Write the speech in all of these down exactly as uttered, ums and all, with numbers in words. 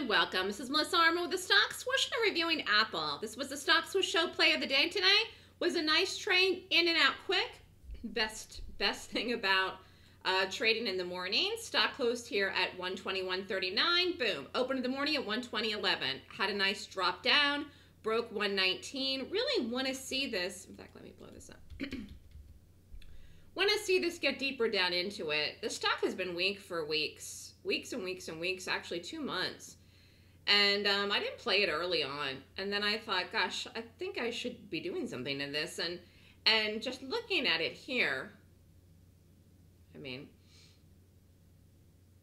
and welcome. This is Melissa Armo with the Stock Swoosh and I'm reviewing Apple. This was the Stock Swoosh show play of the day today. Was a nice trade, in and out quick. Best best thing about uh, trading in the morning. Stock closed here at one twenty-one thirty-nine. Boom. Opened in the morning at one twenty eleven. Had a nice drop down. Broke one nineteen. Really want to see this. In fact, let me blow this up. Want to see this get deeper down into it. The stock has been weak for weeks. Weeks and weeks and weeks, actually two months. And um, I didn't play it early on. And then I thought, gosh, I think I should be doing something in this. And and just looking at it here, I mean,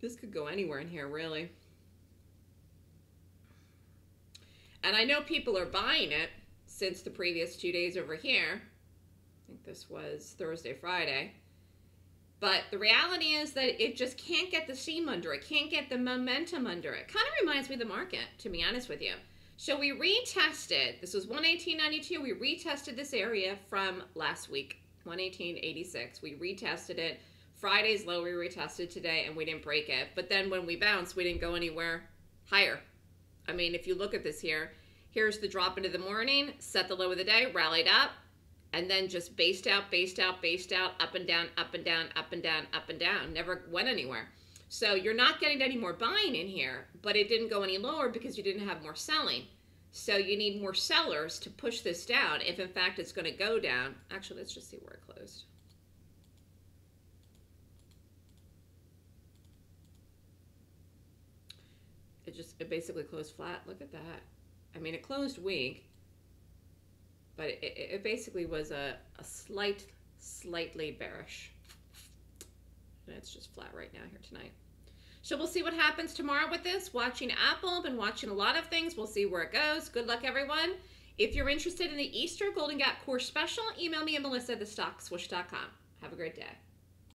this could go anywhere in here, really. And I know people are buying it since the previous two days over here. I think this was Thursday, Friday. But the reality is that it just can't get the steam under it, can't get the momentum under it. Kind of reminds me of the market, to be honest with you. So we retested, this was one eighteen ninety-two, we retested this area from last week, one eighteen eighty-six. We retested it. Friday's low, we retested today, and we didn't break it. But then when we bounced, we didn't go anywhere higher. I mean, if you look at this here, here's the drop into the morning, set the low of the day, rallied up, and then just based out, based out, based out, up and down, up and down, up and down, up and down, never went anywhere. So you're not getting any more buying in here, but it didn't go any lower because you didn't have more selling. So you need more sellers to push this down if in fact it's going to go down. Actually, let's just see where it closed. It just it basically closed flat. Look at that. I mean, it closed weak. But it, it basically was a, a slight, slightly bearish. And it's just flat right now here tonight. So we'll see what happens tomorrow with this. Watching Apple, been watching a lot of things. We'll see where it goes. Good luck, everyone. If you're interested in the Easter Golden Gap Course Special, email me at melissa at the stock swoosh dot com. Have a great day.